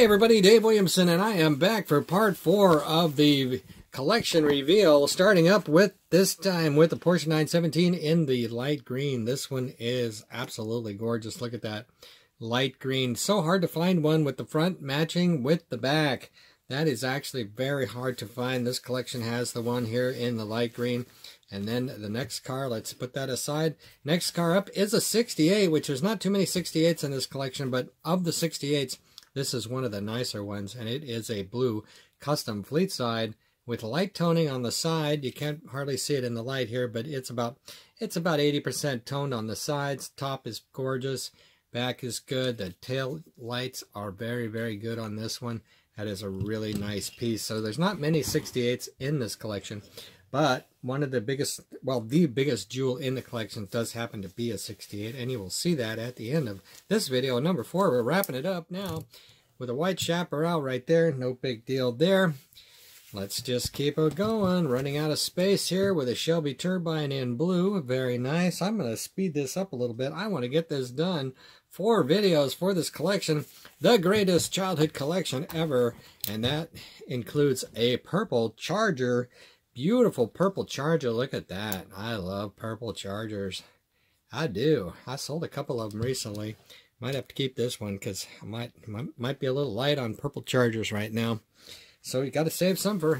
Hey everybody, Dave Williamson, and I am back for part 4 of the collection reveal, starting up with this time with the Porsche 917 in the light green. This one is absolutely gorgeous. Look at that light green. So hard to find one with the front matching with the back. That is actually very hard to find. This collection has the one here in the light green. And then the next car, let's put that aside. Next car up is a 68, which there's not too many 68s in this collection, but of the 68s, this is one of the nicer ones, and it is a blue custom fleet side with light toning on the side. You can't hardly see it in the light here, but it's about 80% toned on the sides. Top is gorgeous, back is good. The tail lights are very, very good on this one. That is a really nice piece. So there's not many 68s in this collection, but one of the biggest, well, the biggest jewel in the collection does happen to be a 68, and you will see that at the end of this video, number 4. We're wrapping it up now with a white Chaparral right there. No big deal there. Let's just keep it going. Running out of space here with a Shelby turbine in blue. Very nice. I'm going to speed this up a little bit. I want to get this done. 4 videos for this collection, the greatest childhood collection ever, and that includes a purple Charger. Beautiful purple Charger. Look at that. I love purple Chargers. I do. I sold a couple of them recently. Might have to keep this one because I might be a little light on purple Chargers right now. So you got to save some for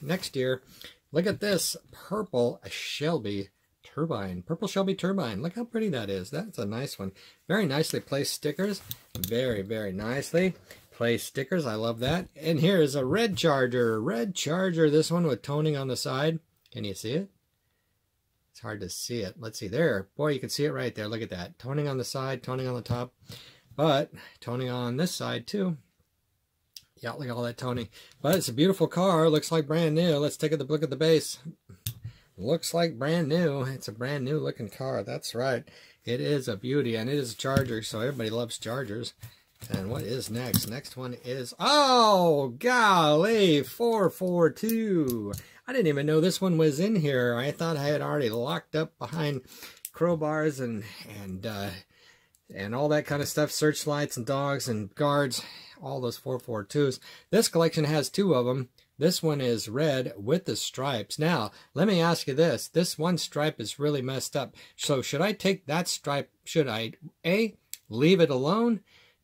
next year. Look at this purple Shelby turbine. Purple Shelby turbine. Look how pretty that is. That's a nice one. Very nicely placed stickers. Very, very nicely. Play stickers, I love that. And here is a red Charger. Red Charger, this one with toning on the side. Can you see it? It's hard to see it. Let's see there. Boy, you can see it right there. Look at that. Toning on the side, toning on the top, but toning on this side too. Yeah, look at all that toning. But it's a beautiful car. Looks like brand new. Let's take a look at the base. Looks like brand new. It's a brand new looking car. That's right. It is a beauty, and it is a Charger, so everybody loves Chargers. And what is next? Next one is, oh, golly, 442. I didn't even know this one was in here. I thought I had already locked up behind crowbars and all that kind of stuff, searchlights and dogs and guards, all those 442s. This collection has 2 of them. This one is red with the stripes. Now, let me ask you this. This one stripe is really messed up. So should I take that stripe? Should I, A, leave it alone?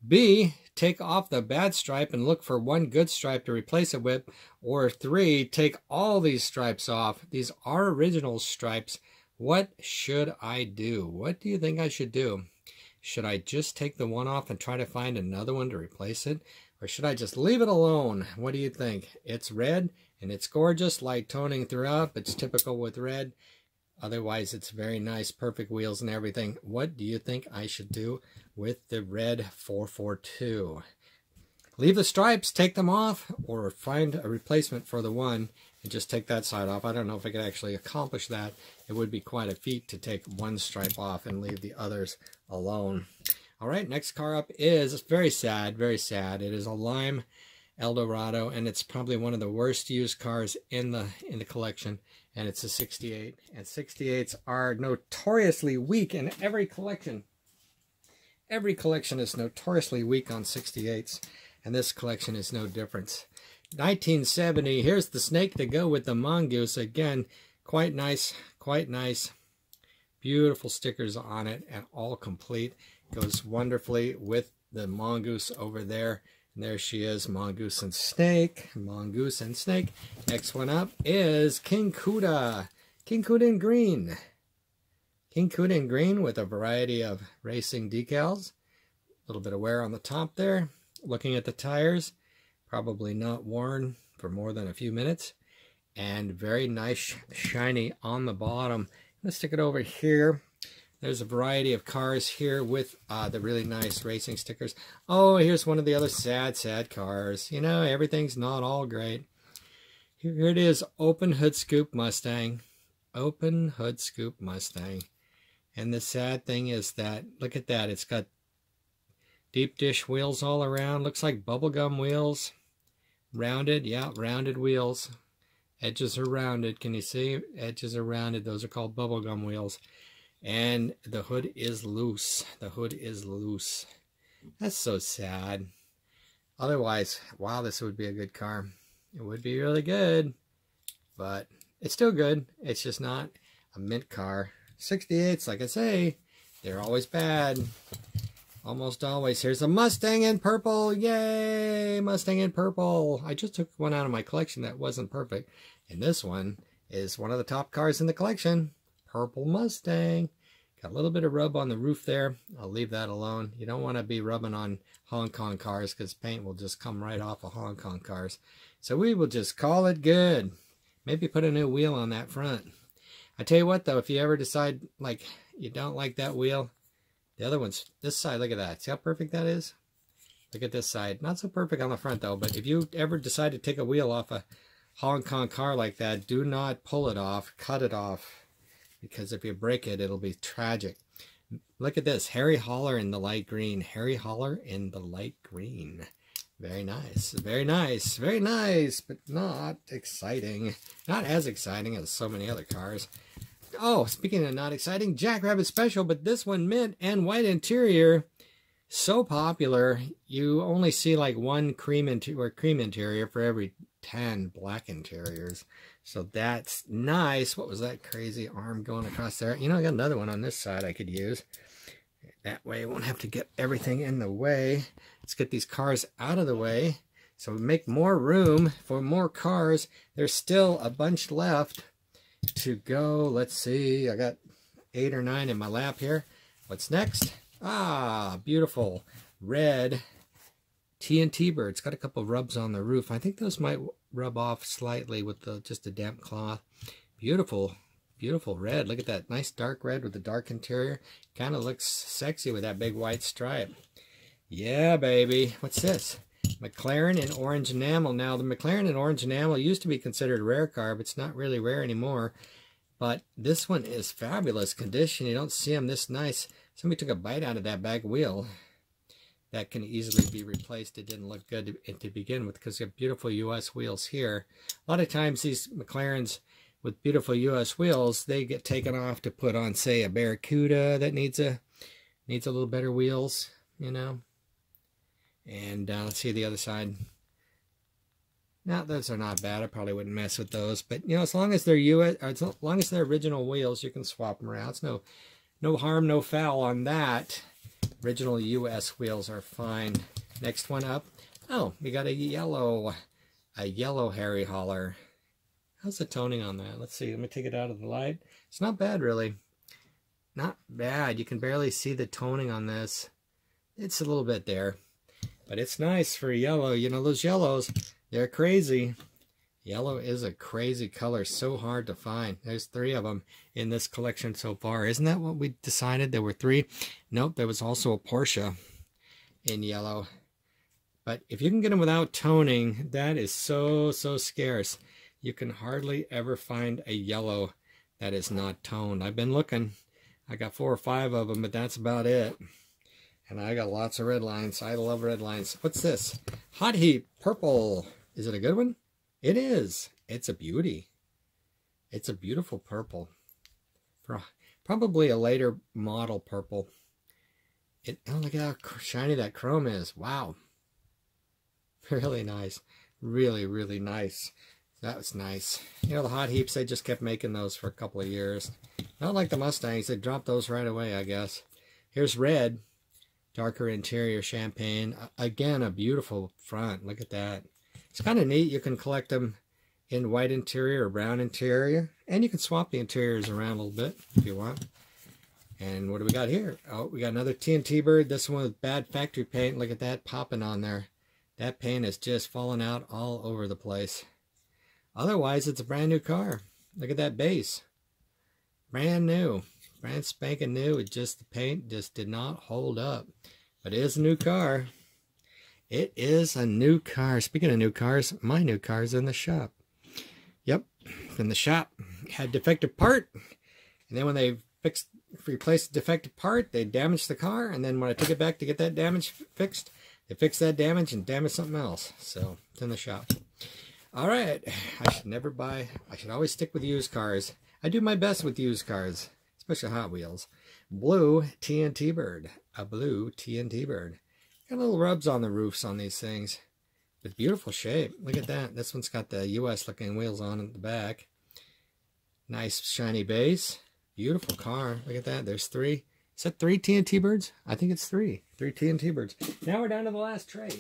B, take off the bad stripe and look for one good stripe to replace it with, or 3, take all these stripes off. These are original stripes. What should I do? What do you think I should do? Should I just take the one off and try to find another one to replace it? Or should I just leave it alone? What do you think? It's red and it's gorgeous, light toning throughout. It's typical with red. Otherwise, it's very nice, perfect wheels and everything. What do you think I should do with the red 442? Leave the stripes, take them off, or find a replacement for the one and just take that side off. I don't know if I could actually accomplish that. It would be quite a feat to take one stripe off and leave the others alone. All right, next car up is very sad, very sad. It is a lime Eldorado, and it's probably one of the worst used cars in the collection. And it's a 68, and 68s are notoriously weak in every collection. Every collection is notoriously weak on 68s, and this collection is no different. 1970, here's the snake to go with the mongoose. Again, quite nice, quite nice. Beautiful stickers on it, and all complete. Goes wonderfully with the mongoose over there. And there she is, mongoose and snake, mongoose and snake. Next one up is King Cuda. King Cuda in green. King Cuda in green with a variety of racing decals. A little bit of wear on the top there. Looking at the tires, probably not worn for more than a few minutes. And very nice shiny on the bottom. Let's stick it over here. There's a variety of cars here with the really nice racing stickers. Oh, here's one of the other sad, sad cars. You know, everything's not all great. Here it is, open hood scoop Mustang. Open hood scoop Mustang. And the sad thing is that, look at that. It's got deep dish wheels all around. Looks like bubblegum wheels. Rounded, yeah, rounded wheels. Edges are rounded. Can you see? Edges are rounded. Those are called bubblegum wheels. And the hood is loose. The hood is loose. That's so sad. Otherwise, wow, this would be a good car. It would be really good, but it's still good. It's just not a mint car. 68s, like I say, they're always bad. Almost always. Here's a Mustang in purple. Yay, Mustang in purple. I just took one out of my collection that wasn't perfect. And this one is one of the top cars in the collection. Purple Mustang. Got a little bit of rub on the roof there. I'll leave that alone. You don't want to be rubbing on Hong Kong cars because paint will just come right off of Hong Kong cars. So we will just call it good. Maybe put a new wheel on that front. I tell you what though, if you ever decide like you don't like that wheel, the other one's this side. Look at that. See how perfect that is? Look at this side. Not so perfect on the front though, but if you ever decide to take a wheel off a Hong Kong car like that, do not pull it off. Cut it off. Because if you break it, it'll be tragic. Look at this. Hairy Hauler in the light green. Hairy Hauler in the light green. Very nice. Very nice. Very nice. But not exciting. Not as exciting as so many other cars. Oh, speaking of not exciting, Jackrabbit Special. But this one, mint and white interior. So popular. You only see like one cream interior for every 10 black interiors. So that's nice. What was that crazy arm going across there? You know, I got another one on this side I could use. That way I won't have to get everything in the way. Let's get these cars out of the way. So we make more room for more cars. There's still a bunch left to go. Let's see. I got 8 or 9 in my lap here. What's next? Ah, beautiful red TNT Bird. It's got a couple rubs on the roof. I think those might rub off slightly with just a damp cloth. Beautiful, beautiful red. Look at that nice dark red with the dark interior. Kind of looks sexy with that big white stripe. Yeah, baby. What's this? McLaren in orange enamel. Now, the McLaren in orange enamel used to be considered a rare car, but it's not really rare anymore. But this one is fabulous condition. You don't see them this nice. Somebody took a bite out of that back wheel. That can easily be replaced. It didn't look good to begin with because you have beautiful U.S. wheels here. A lot of times these McLarens with beautiful U.S. wheels, they get taken off to put on, say, a Barracuda that needs a little better wheels, you know. And let's see the other side. Now, those are not bad. I probably wouldn't mess with those. But, you know, as long as they're U.S., or as long as they're original wheels, you can swap them around. It's no harm, no foul on that. Original U.S. wheels are fine. Next one up. Oh, we got a yellow Hairy Hauler. How's the toning on that? Let's see. Let me take it out of the light. It's not bad, really. Not bad. You can barely see the toning on this. It's a little bit there. But it's nice for yellow. You know, those yellows, they're crazy. Yellow is a crazy color. So hard to find. There's 3 of them in this collection so far. Isn't that what we decided? There were 3. Nope, there was also a Porsche in yellow. But if you can get them without toning, that is so, so scarce. You can hardly ever find a yellow that is not toned. I've been looking. I got 4 or 5 of them, but that's about it. And I got lots of red lines. I love red lines. What's this? Hot Heat Purple. Is it a good one? It is. It's a beauty. It's a beautiful purple. Probably a later model purple. Oh, look at how shiny that chrome is. Wow. Really nice. Really, really nice. That was nice. You know, the Hot Heaps, they just kept making those for a couple of years. Not like the Mustangs. They dropped those right away, I guess. Here's red. Darker interior champagne. Again, a beautiful front. Look at that. It's kind of neat. You can collect them in white interior or brown interior. And you can swap the interiors around a little bit if you want. And what do we got here? Oh, we got another TNT Bird. This one with bad factory paint. Look at that popping on there. That paint is just falling out all over the place. Otherwise, it's a brand new car. Look at that base. Brand new. Brand spanking new. It just, the paint just did not hold up. But it is a new car. It is a new car. Speaking of new cars, my new car's in the shop. Yep, in the shop. Had defective part. And then when they replaced the defective part, they damaged the car. And then when I took it back to get that damage fixed, they fixed that damage and damaged something else. So, it's in the shop. Alright, I should always stick with used cars. I do my best with used cars, especially Hot Wheels. Blue TNT Bird. A blue TNT Bird. Got little rubs on the roofs on these things. It's beautiful shape. Look at that. This one's got the US looking wheels on at the back. Nice shiny base. Beautiful car. Look at that. There's three. Is that three TNT birds? I think it's three. Three TNT birds. Now we're down to the last tray.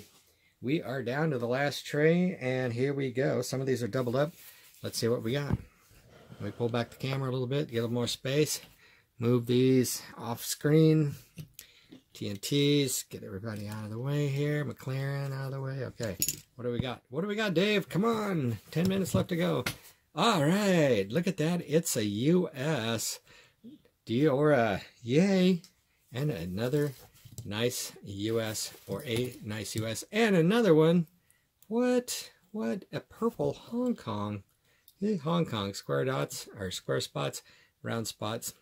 We are down to the last tray, and here we go. Some of these are doubled up. Let's see what we got. Let me pull back the camera a little bit, get a little more space. Move these off screen. TNTs, get everybody out of the way here. McLaren out of the way. Okay, what do we got? What do we got, Dave? Come on, 10 minutes left to go. All right, look at that. It's a US Deora. Yay. And another nice US, or a nice US, and another one. What a purple Hong Kong. The Hong Kong square dots, or square spots, round spots.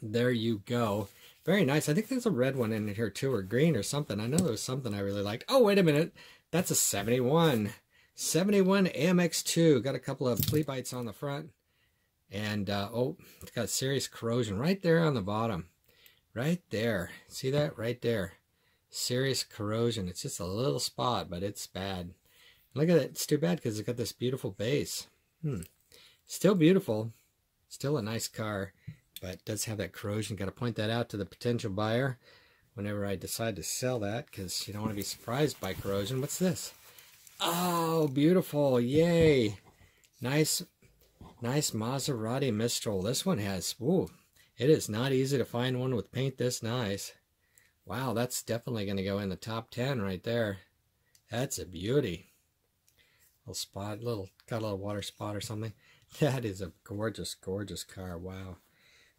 There you go. Very nice. I think there's a red one in here too, or green or something. I know there was something I really liked. Oh, wait a minute. That's a 71. 71 AMX2. Got a couple of flea bites on the front. And, oh, it's got serious corrosion right there on the bottom. Right there. See that? Right there. Serious corrosion. It's just a little spot, but it's bad. Look at it. It's too bad because it's got this beautiful base. Still beautiful. Still a nice car. But it does have that corrosion. Got to point that out to the potential buyer whenever I decide to sell that, because you don't want to be surprised by corrosion. What's this? Oh, beautiful. Yay. Nice Maserati Mistral. This one has, ooh, it is not easy to find one with paint this nice. Wow, that's definitely going to go in the top 10 right there. That's a beauty. Little spot, got a little water spot or something. That is a gorgeous, gorgeous car. Wow.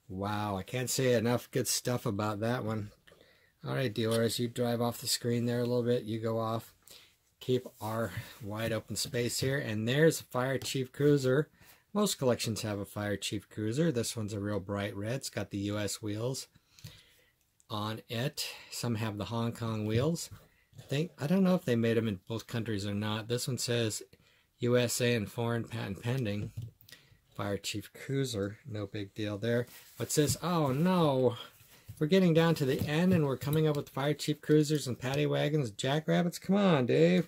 Wow, I can't say enough good stuff about that one. All right, Deora, as you drive off the screen there a little bit, you go off. Keep our wide open space here. And there's a Fire Chief Cruiser. Most collections have a Fire Chief Cruiser. This one's a real bright red. It's got the U.S. wheels on it. Some have the Hong Kong wheels. I don't know if they made them in both countries or not. This one says USA and foreign patent pending. Fire Chief Cruiser, no big deal there. What's this? Oh no, we're getting down to the end and we're coming up with Fire Chief Cruisers and Paddy Wagons, Jackrabbits. Come on, Dave.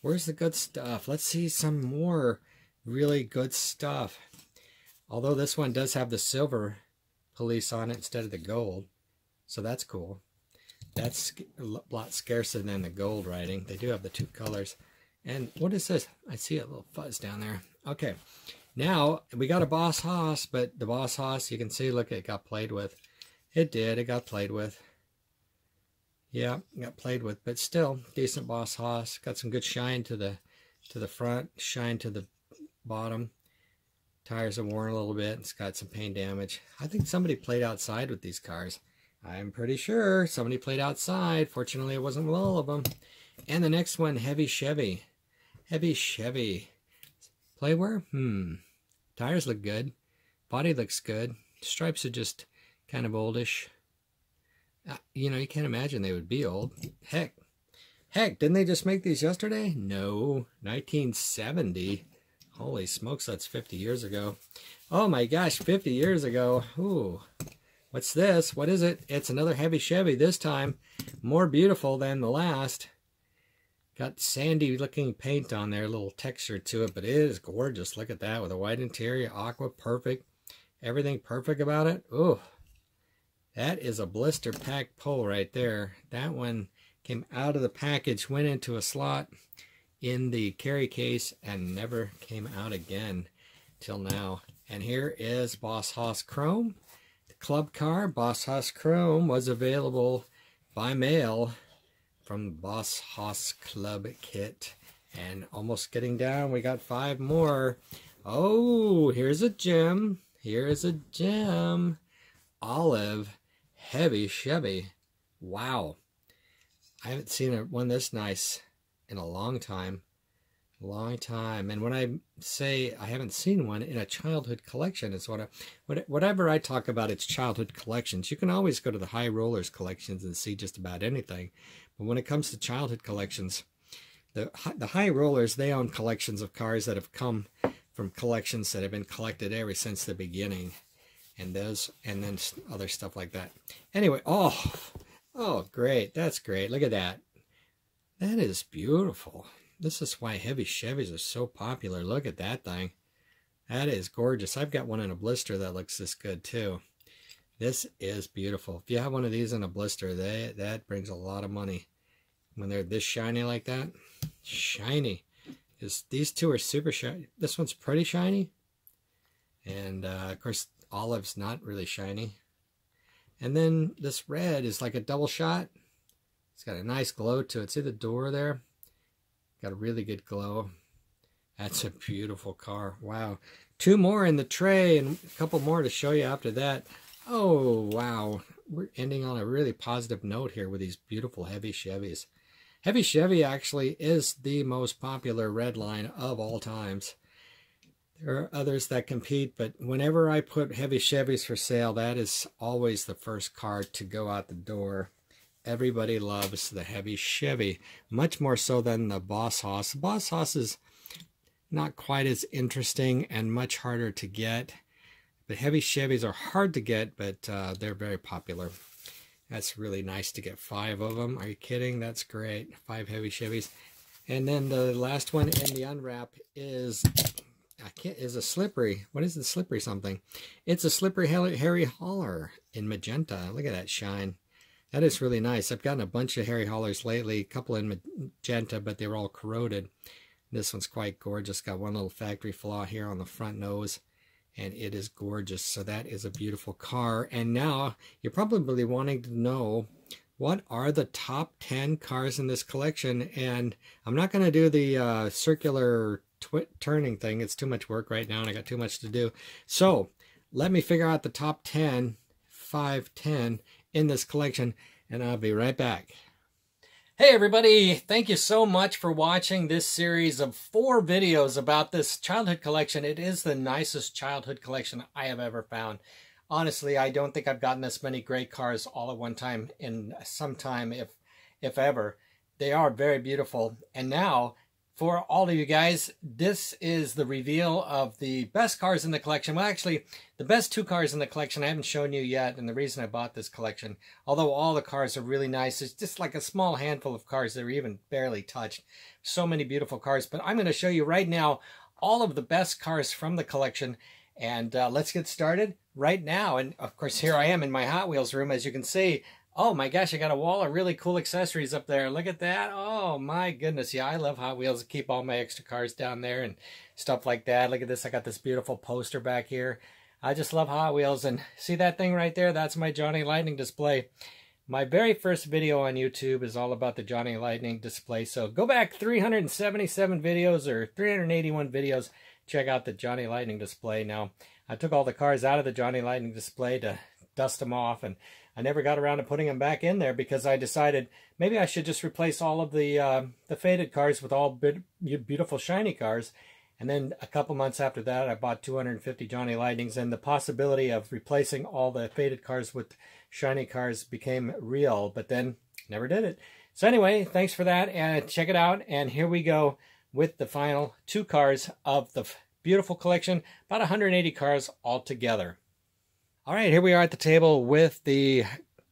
Where's the good stuff? Let's see some more really good stuff. Although this one does have the silver police on it instead of the gold. So that's cool. That's a lot scarcer than the gold writing. They do have the two colors. And what is this? I see a little fuzz down there. Okay. Now, we got a Boss Hoss, but the Boss Hoss, you can see, look, it got played with. It did, it got played with. Yeah, got played with, but still, decent Boss Hoss. Got some good shine to the front, shine to the bottom. Tires are worn a little bit, it's got some paint damage. I think somebody played outside with these cars. I'm pretty sure somebody played outside. Fortunately, it wasn't all of them. And the next one, Heavy Chevy. Heavy Chevy. Playware? Tires look good. Body looks good. Stripes are just kind of oldish. You know, you can't imagine they would be old. Heck, didn't they just make these yesterday? No, 1970. Holy smokes, that's 50 years ago. Oh my gosh, 50 years ago. Ooh, what's this? What is it? It's another Heavy Chevy, this time more beautiful than the last. Got sandy looking paint on there, a little texture to it, but it is gorgeous. Look at that, with a white interior, aqua, perfect. Everything perfect about it. Ooh, that is a blister pack pull right there. That one came out of the package, went into a slot in the carry case, and never came out again till now. And here is Boss Hoss Chrome. The club car, Boss Hoss Chrome, was available by mail from the Boss Hoss Club Kit. And almost getting down, we got 5 more. Oh, here's a gem. Here's a gem. Olive Heavy Chevy. Wow. I haven't seen one this nice in a long time. Long time. And when I say I haven't seen one in a childhood collection, it's whatever I talk about, it's childhood collections. You can always go to the High Rollers collections and see just about anything. But when it comes to childhood collections, the High Rollers, they own collections of cars that have come from collections that have been collected ever since the beginning, and those, and then other stuff like that. Anyway, oh, great. That's great. Look at that. That is beautiful. This is why heavy Chevys are so popular. Look at that thing. That is gorgeous. I've got one in a blister that looks this good too. This is beautiful. If you have one of these in a blister, that brings a lot of money. When they're this shiny like that, shiny. These two are super shiny. This one's pretty shiny. And of course, olive's not really shiny. And then this red is like a double shot. It's got a nice glow to it. See the door there? Got a really good glow. That's a beautiful car. Wow. Two more in the tray and a couple more to show you after that. Oh, wow. We're ending on a really positive note here with these beautiful heavy Chevys. Heavy Chevy actually is the most popular Redline of all times. There are others that compete, but whenever I put heavy Chevys for sale, that is always the first car to go out the door. Everybody loves the heavy Chevy, much more so than the Boss Hoss. The Boss Hoss is not quite as interesting and much harder to get. The heavy Chevys are hard to get, but they're very popular. That's really nice to get 5 of them. Are you kidding? That's great. 5 heavy Chevys. And then the last one in the unwrap is a slippery. What is the slippery something? It's a slippery Hairy Hauler in magenta. Look at that shine. That is really nice. I've gotten a bunch of Hairy Haulers lately, a couple in magenta, but they were all corroded. This one's quite gorgeous. Got one little factory flaw here on the front nose, and it is gorgeous. So that is a beautiful car. And now you're probably wanting to know, what are the top 10 cars in this collection? And I'm not going to do the circular turning thing. It's too much work right now, and I got too much to do. So let me figure out the top 10, 5, 10, in this collection, and I'll be right back. Hey everybody, thank you so much for watching this series of 4 videos about this childhood collection. It is the nicest childhood collection I have ever found. Honestly, I don't think I've gotten this many great cars all at one time in some time, if ever. They are very beautiful. And now, for all of you guys, this is the reveal of the best cars in the collection. Well, actually, the best 2 cars in the collection I haven't shown you yet, and the reason I bought this collection, although all the cars are really nice, it's just like a small handful of cars that are even barely touched. So many beautiful cars, but I'm going to show you right now all of the best cars from the collection, and let's get started right now. And, of course, here I am in my Hot Wheels room, as you can see. Oh my gosh, I got a wall of really cool accessories up there. Look at that. Oh my goodness. Yeah, I love Hot Wheels. I keep all my extra cars down there and stuff like that. Look at this. I got this beautiful poster back here. I just love Hot Wheels. And see that thing right there? That's my Johnny Lightning display. My very first video on YouTube is all about the Johnny Lightning display. So go back 377 videos or 381 videos. Check out the Johnny Lightning display. Now, I took all the cars out of the Johnny Lightning display to dust them off, and I never got around to putting them back in there because I decided maybe I should just replace all of the faded cars with all beautiful shiny cars. And then a couple months after that, I bought 250 Johnny Lightnings, and the possibility of replacing all the faded cars with shiny cars became real, but then never did it. So anyway, thanks for that, and check it out. And here we go with the final 2 cars of the beautiful collection, about 180 cars altogether. All right, here we are at the table with the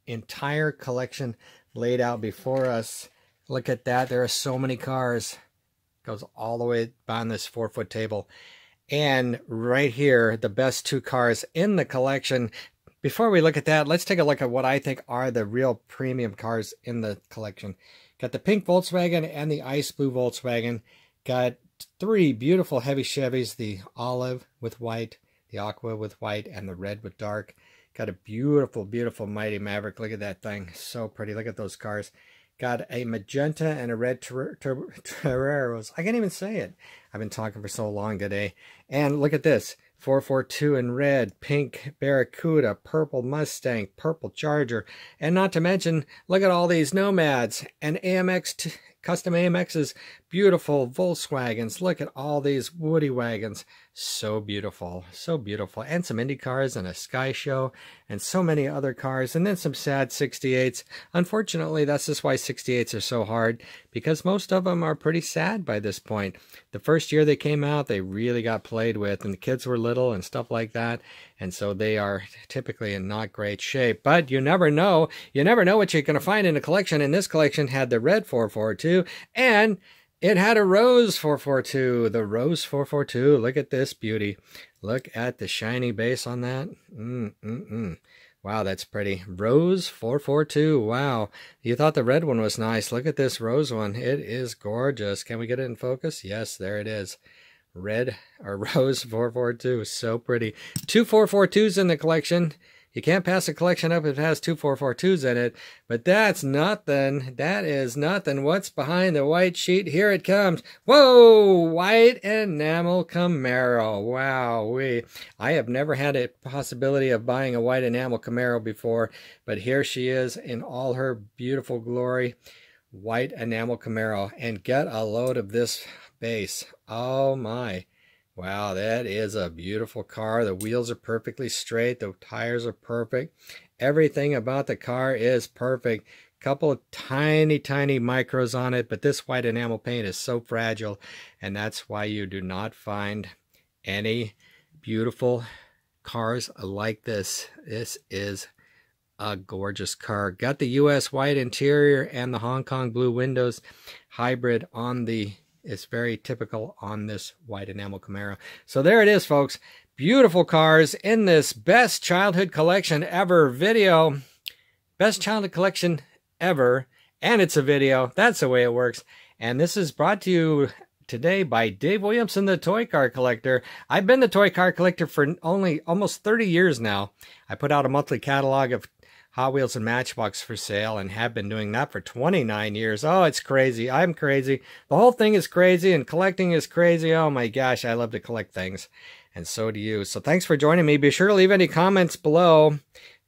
entire collection laid out before us. Look at that. There are so many cars. It goes all the way behind this 4-foot table. And right here, the best 2 cars in the collection. Before we look at that, let's take a look at what I think are the real premium cars in the collection. Got the pink Volkswagen and the ice blue Volkswagen. Got 3 beautiful heavy Chevys, the olive with white, the aqua with white, and the red with dark. Got a beautiful, beautiful Mighty Maverick. Look at that thing. So pretty. Look at those cars. Got a magenta and a red Toreros. I can't even say it. I've been talking for so long today. And look at this. 442 in red, pink Barracuda, purple Mustang, purple Charger. And not to mention, look at all these Nomads and AMX, custom AMXs, beautiful Volkswagens. Look at all these Woody wagons. So beautiful, so beautiful. And some Indy cars and a Sky Show and so many other cars. And then some sad 68s. Unfortunately, that's just why 68s are so hard, because most of them are pretty sad by this point. The first year they came out, they really got played with, and the kids were little and stuff like that. And so they are typically in not great shape. But you never know. You never know what you're going to find in a collection. And this collection had the red 442 and It had a Rose 442, the Rose 442. Look at this beauty. Look at the shiny base on that. Wow, that's pretty. Rose 442. Wow. You thought the red one was nice. Look at this rose one. It is gorgeous. Can we get it in focus? Yes, there it is. Red or Rose 442. So pretty. Two 442s in the collection. You can't pass a collection up if it has two 442s in it, but that's nothing. That is nothing. What's behind the white sheet? Here it comes. Whoa! White enamel Camaro. Wow-wee. I have never had a possibility of buying a white enamel Camaro before, but here she is in all her beautiful glory. White enamel Camaro. And get a load of this base. Oh my. Wow, that is a beautiful car. The wheels are perfectly straight. The tires are perfect. Everything about the car is perfect. Couple of tiny, tiny micros on it, but this white enamel paint is so fragile, and that's why you do not find any beautiful cars like this. This is a gorgeous car. Got the US white interior and the Hong Kong blue windows hybrid on the... It's very typical on this white enamel Camaro. So there it is, folks. Beautiful cars in this best childhood collection ever video. Best childhood collection ever. And it's a video. That's the way it works. And this is brought to you today by Dave Williamson, the toy car collector. I've been the toy car collector for only almost 30 years now. I put out a monthly catalog of Hot Wheels and Matchbox for sale and have been doing that for 29 years. Oh, it's crazy. I'm crazy. The whole thing is crazy and collecting is crazy. Oh my gosh, I love to collect things. And so do you. So thanks for joining me. Be sure to leave any comments below.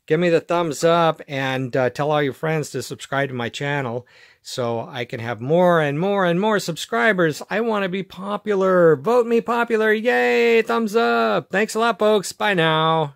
Give me the thumbs up and tell all your friends to subscribe to my channel so I can have more and more and more subscribers. I want to be popular. Vote me popular. Yay, thumbs up. Thanks a lot, folks. Bye now.